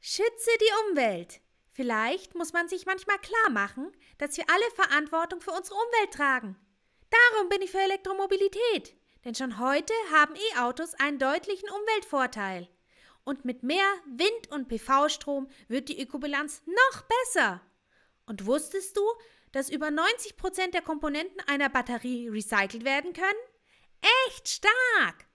Schütze die Umwelt. Vielleicht muss man sich manchmal klar machen, dass wir alle Verantwortung für unsere Umwelt tragen. Darum bin ich für Elektromobilität, denn schon heute haben E-Autos einen deutlichen Umweltvorteil. Und mit mehr Wind- und PV-Strom wird die Ökobilanz noch besser. Und wusstest du, dass über 90% der Komponenten einer Batterie recycelt werden können? Echt stark!